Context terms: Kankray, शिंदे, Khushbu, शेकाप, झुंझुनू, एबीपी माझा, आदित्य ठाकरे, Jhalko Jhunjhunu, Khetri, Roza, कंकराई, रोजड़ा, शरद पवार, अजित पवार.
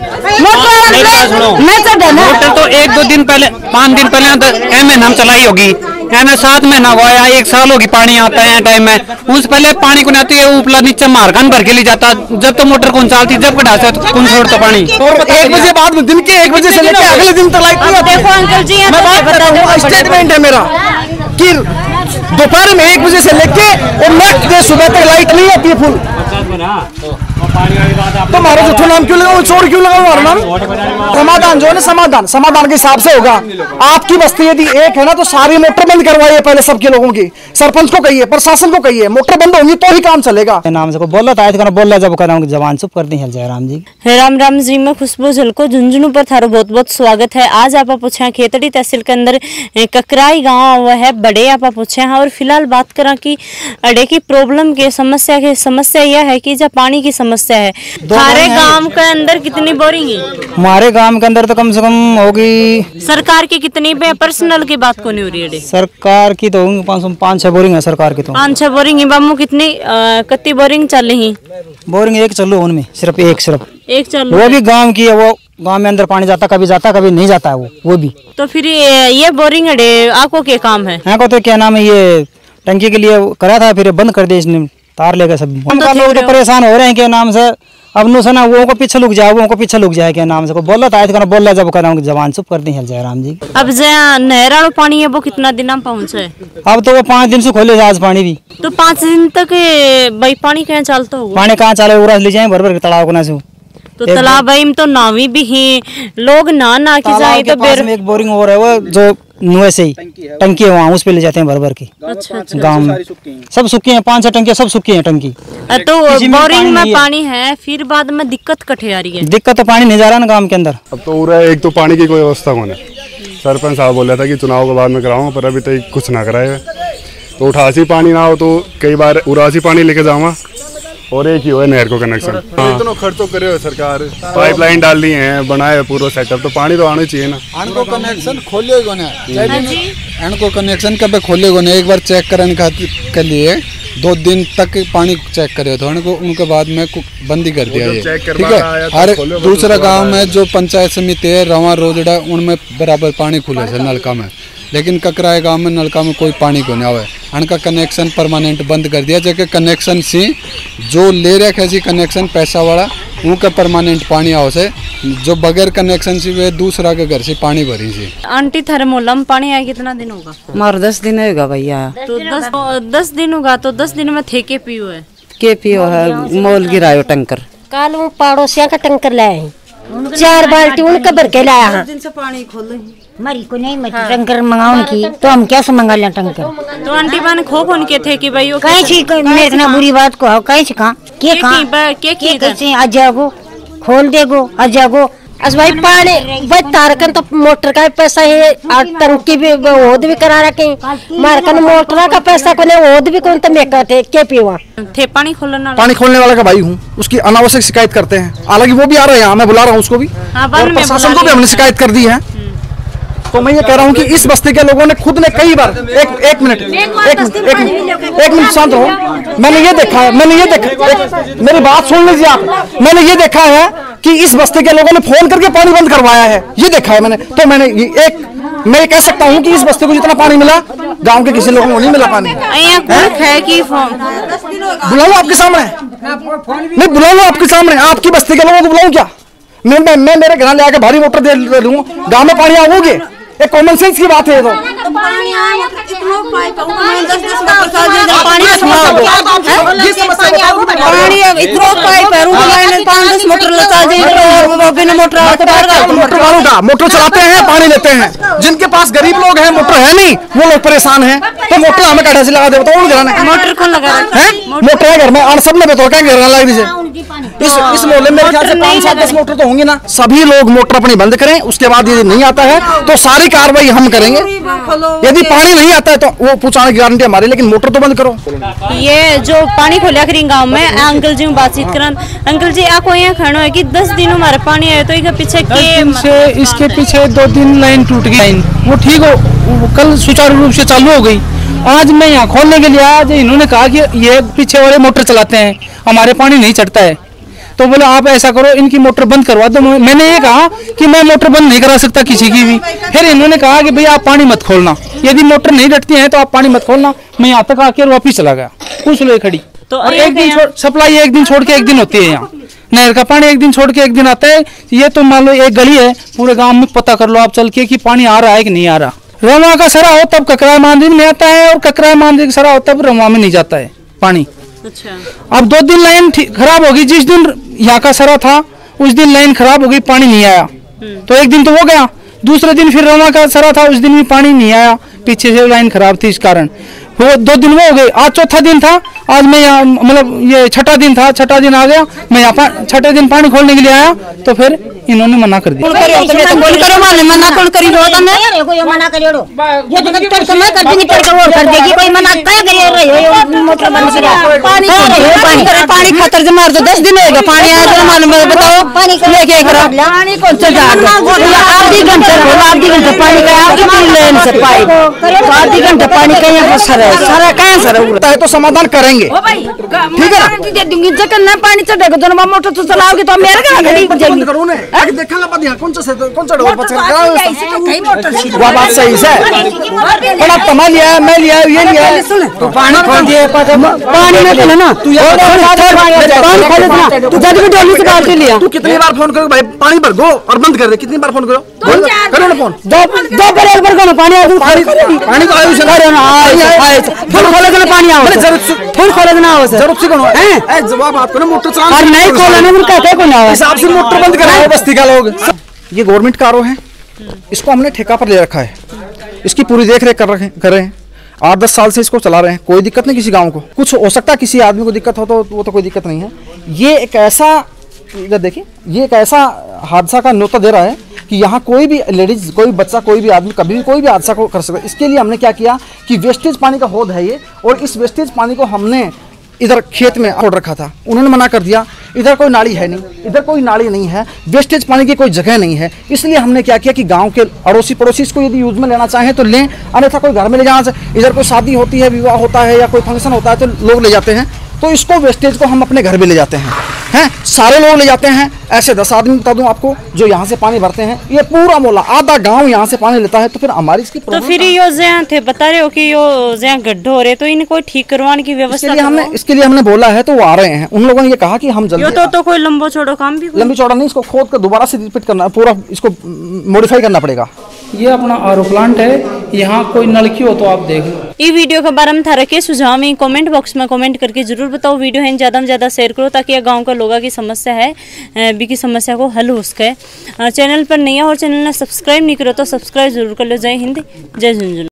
Motor तो 1-2 दिन पहले 5 दिन पहले एम एन हम चलाई होगी, एम साथ में ना हुआ या 1 साल होगी पानी आता है टाइम में। उस पहले पानी को नाती है उपला नीचे मारखान भर के लिए जाता, जब तो मोटर कौन चलती जब कटा से कौन छोड़ता पानी। 1 बजे बाद दिन के 1 बजे से लेकर अगले दिन तक लाइट स्टेटमेंट है मेरा कि दोपहर में 1 बजे से लेके और नेक्स्ट डे सुबह तक लाइट नहीं आती है फुल। तो हमारा झूठा नाम क्यों लगाओ, चोर क्यों लगाओ? हमारा नाम समाधान जो है ना, समाधान के हिसाब से होगा। आपकी बस्ती यदि एक है ना तो सारी मोटर बंद करवाइए पहले सबके लोगों की, सरपंच को कहिए, प्रशासन को कहिए, मोटर बंद होगी तो ही काम चलेगा। नाम से को बोला था इतना बोला जब कर रहा हूं जवान चुप कर दी है। जयराम जी राम जी में खुशबू झलको झुंझुनू पर थारो बहुत बहुत स्वागत है। आज आपा पूछा खेतड़ी तहसील के अंदर कंकराई गाँव है बड़े आपा पूछे हैं और फिलहाल बात करा की अड़े की प्रॉब्लम के समस्या की। समस्या यह है की जब पानी की समस्या है हमारे गांव के अंदर। कितनी बोरिंग है हमारे गांव के अंदर? तो कम से कम होगी सरकार की कितनी पे, पर्सनल की बात को नहीं हो रही है। सरकार की तो होंगी 5-6 बोरिंग है सरकार की। तो 5-6 बोरिंग है बाबू। कितनी कत्ती बोरिंग चल रही है? बोरिंग 1 चल रही है उनमें, सिर्फ एक चल रही है। वो भी गाँव की है, वो गाँव में अंदर पानी जाता कभी नहीं जाता है वो भी। तो फिर ये बोरिंग आपको क्या काम है? आपको तो क्या नाम है ये टंकी के लिए करा था फिर बंद कर दिया इसने तार लेकर सब। तो लोग तो परेशान हो रहे हैं क्या नाम से अब नु से ना वो को पीछे लुक जाए क्या नाम से को बोला था इतना बोला जब कर रहा हूँ जवान चुप कर दी है। जयराम जी अब जया नहरा पानी है वो कितना दिन में पहुँचे? अब तो वो 5 दिन से खोले आज पानी भी। तो 5 दिन तक भाई पानी कहाँ चलता हो? पानी कहाँ चले उरा ले जाए भर भर तालाब को ना से। तो तालाब तो नावी भी है लोग ना के जाए तो एक बोरिंग हो रहा है वो जो नुए से ही टंकी है वहाँ उस पे ले जाते हैं भर भर की। अच्छा गाँव में सब सूखी है, 5-6 टंकी सब सूखी है टंकी। तो बोरिंग में पानी है फिर बाद में दिक्कत कटे आ रही है। दिक्कत तो पानी नहीं जा रहा ना गाँव के अंदर। अब तो हो रहा है एक तो पानी की कोई व्यवस्था होने। सरपंच साहब बोला था कि चुनाव के बाद में कराऊंगा पर अभी तक कुछ ना कराए। तो उठासी पानी ना हो तो कई बार उरासी पानी लेके जाऊंगा और एक ही हो नहर को कनेक्शन। इतना खर्च तो करे हो सरकार, पाइपलाइन डाल दी है बनाए पूरा सेटअप, तो पानी तो आना चाहिए ना। इनको कनेक्शन खोले इनको कनेक्शन कब खोलेगो ना एक बार चेक करने के लिए 2 दिन तक पानी चेक करे तो उनके बाद में बंदी कर दिया ये, ठीक है। हर दूसरा गाँव में जो पंचायत समिति है रवा रोजड़ा उनमें बराबर पानी खुले है नलका में, लेकिन ककराय गांव में नलका में कोई पानी को नहीं आवे। उनका कनेक्शन परमानेंट बंद कर दिया जबकि कनेक्शन से जो ले रखे जी कनेक्शन पैसा वाला उनका परमानेंट पानी आओ से, जो बगैर कनेक्शन से वे दूसरा के घर से पानी भरी से। आंटी थर्मोलम पानी आया कितना दिन होगा? हमारा 10 दिन होगा भैया। तो 10 दिन होगा तो 10 दिन में थे के पीओ है मोल गिरायो टंकर। कल वो पड़ोसिया का टंकर लाए 4 बाल्टी उनका भर के लाया। पानी खोल मरी को नहीं मरी टंकर मंगाऊं की तो हम कैसे मंगा लें टंकर? तो आंटी बहन खो उनके थे कि भाई मैं इतना बुरी बात को कैसे आज जागो खोल देगो आज जागो अस भाई पानी भाई तारकन तो मोटर का पैसा है टंकी भी ओद भी करा रखे मारकन मोटर का पैसा को नहीं ओद भी कौन तो मैं कहते क्या पीवा थे पानी खोलने वाला का भाई हूँ। उसकी अनावश्यक शिकायत करते हैं, हालांकि वो भी आ रहे हैं, मैं बुला रहा हूँ उसको भी और प्रशासन को भी हमने शिकायत कर दी है। तो मैं ये कह रहा हूँ कि इस बस्ती के लोगों ने खुद ने कई बार एक मिनट शांत रहो। मैंने ये देखा है मेरी बात सुन लीजिए आप। मैंने ये देखा है कि इस बस्ती के लोगों ने फोन करके पानी बंद करवाया है, ये देखा है मैंने। तो मैं कह सकता हूँ कि इस बस्ती को जितना पानी मिला गांव के किसी लोगों को नहीं मिला पानी है कि बुलाऊं आपके सामने? नहीं बुलाऊं आपके सामने, आपकी बस्ती के लोगों को बुलाऊं क्या मैं? मेरे घर ले आकर भारी मोटर दे लूँ गाँव में पानी आओगे? एक कॉमन सेंस की बात है। तो मोटर चलाते हैं पानी लेते हैं, जिनके पास गरीब लोग हैं मोटर है नहीं वो लोग परेशान हैं। तो मोटर हमें काढ़ा से लगा दे बताओ मोटर कौन लगा है? मोटर है घर में और सब ने बताओ क्या घर लगा दीजिए। इस मोहल्ले में 5-7-10 मोटर तो होंगी ना, सभी लोग मोटर अपनी बंद करें। उसके बाद यदि नहीं आता है तो सारी कार्रवाई हम करेंगे। यदि पानी नहीं आता है तो वो पूछाने की गारंटी हमारी, लेकिन मोटर तो बंद करो। ये जो पानी खोलिया करें गांव में अंकल जी बातचीत करन। अंकल जी आपको यहाँ खाना है कि 10 दिन हमारा पानी है तो इसके पीछे 2 दिन लाइन टूट गई, लाइन वो ठीक हो कल सुचारू रूप से चालू हो गई। आज मैं यहाँ खोलने के लिए आज इन्होंने कहा कि ये पीछे वाले मोटर चलाते हैं हमारे पानी नहीं चढ़ता है। तो बोला आप ऐसा करो इनकी मोटर बंद करवा दो। मैंने ये कहा कि मैं मोटर बंद नहीं करा सकता किसी की भी। फिर इन्होंने कहा कि भैया आप पानी मत खोलना, यदि मोटर नहीं रटती है तो आप पानी मत खोलना। मैं यहाँ तक आके वापिस चला गया। कुछ लोग खड़ी तो और एक दिन सप्लाई एक दिन छोड़ के एक दिन होती है, यहाँ नहर का पानी एक दिन छोड़ के एक दिन आता है। ये तो मान लो एक गली है, पूरे गांव में पता कर लो आप चल के कि पानी आ रहा है कि नहीं आ रहा। रवा का सरा हो तब ककराय मांझी में आता है और ककराय मांझी का सरा हो तब रवा में नहीं जाता है पानी। अच्छा, अब दो दिन लाइन खराब होगी, जिस दिन यहाँ का सरा था उस दिन लाइन खराब होगी, पानी नहीं आया। तो एक दिन तो वो गया, दूसरे दिन फिर रवा का सरा था, उस दिन भी पानी नहीं आया, पीछे से लाइन खराब थी इस कारण। वो दो दिन वो हो गए, आज चौथा दिन था, आज मैं यहाँ मतलब ये छठा दिन था, छठा दिन आ गया, मैं यहाँ छठे दिन पानी खोलने के लिए आया तो फिर इन्होंने मना कर दिया। पानी खातर से मार दो, 10 दिन हो गया पानी आया, बताओ पानी का सारा कहाँ सर उड़ता है तो समाधान करेंगे, ठीक है दूंगी। जखन ना पानी चढ़ेगा तो ना मोटर तो चलाओगे तो मेरे घर खड़ी हो जाएगी। आगे देखा ना बात, यहाँ कौन सा डोर बच रहा है, वो बात सही है। पर अब तमा लिया, मैं लिया, ये लिया तो पानी खोल दिया, पानी में चला ना तू, पानी खोल देना तू, जब भी डोली से बाहर लिया तू। कितनी बार फोन करो भाई, पानी भर गो और बंद कर दे, कितनी बार फोन करो, करो ना फोन, दो बार एक बार करो पानी आ जाए, पानी तो आयु से ना आए फुल खोले के पानी आओ, फुल खोले ना आओ जरूर से कौन है जवाब आपको ना, मोटर चला और नहीं खोलने में कहते को ना है, हिसाब से मोटर बंद कराओ बस्ती का लोग। ये गवर्नमेंट का आरो है, इसको हमने ठेका पर ले रखा है, इसकी पूरी देखरेख कर रहे हैं, 8-10 साल से इसको चला रहे हैं, कोई दिक्कत नहीं किसी गांव को। कुछ हो सकता है किसी आदमी को दिक्कत हो तो वो तो कोई दिक्कत नहीं है। ये एक ऐसा, इधर देखिए, ये एक ऐसा हादसा का न्योता दे रहा है कि यहाँ कोई भी लेडीज, कोई बच्चा, कोई भी आदमी कभी भी कोई भी हादसा को कर सकता है। इसके लिए हमने क्या किया कि वेस्टेज पानी का होद है ये, और इस वेस्टेज पानी को हमने इधर खेत में छोड़ रखा था, उन्होंने मना कर दिया। इधर कोई नाली है नहीं, इधर कोई नाली नहीं है, वेस्टेज पानी की कोई जगह नहीं है। इसलिए हमने क्या किया कि गांव के अड़ोसी पड़ोसी इसको यदि यूज़ में लेना चाहें तो लें, अन्यथा कोई घर में ले जाना चाहे। इधर कोई शादी होती है, विवाह होता है या कोई फंक्शन होता है तो लोग ले जाते हैं, तो इसको वेस्टेज को हम अपने घर में ले जाते हैं, हैं सारे लोग ले जाते हैं। ऐसे 10 आदमी बता दूं आपको जो यहाँ से पानी भरते हैं, ये पूरा मोहल्ला आधा गांव यहाँ से पानी लेता है। तो फिर हमारी इसकी तो फिर यो जहाँ थे बता रहे हो कि यो जहाँ गड्ढे हो रहे तो इनको ठीक करवाने की व्यवस्था हमने, इसके लिए हमने बोला है तो वो आ रहे हैं। उन लोगों ने ये कहा कि हम जल्दी तो कोई लंबो चौड़ो काम भी, लंबी चौड़ा नहीं, इसको खोद कर दोबारा से रिपीट करना, पूरा इसको मॉडिफाई करना पड़ेगा। ये अपना आरो प्लांट है, यहाँ कोई नलकी हो तो आप देख लो। ये वीडियो के बारे में था रखे सुझाव में कमेंट बॉक्स में कमेंट करके जरूर बताओ, वीडियो है ज्यादा में ज्यादा शेयर करो ताकि गाँव का लोगों की समस्या है बी की समस्या को हल हो सके। चैनल पर नहीं है और चैनल ने सब्सक्राइब नहीं करो तो सब्सक्राइब जरूर कर लो। जय हिंद, जय झुंझुनू।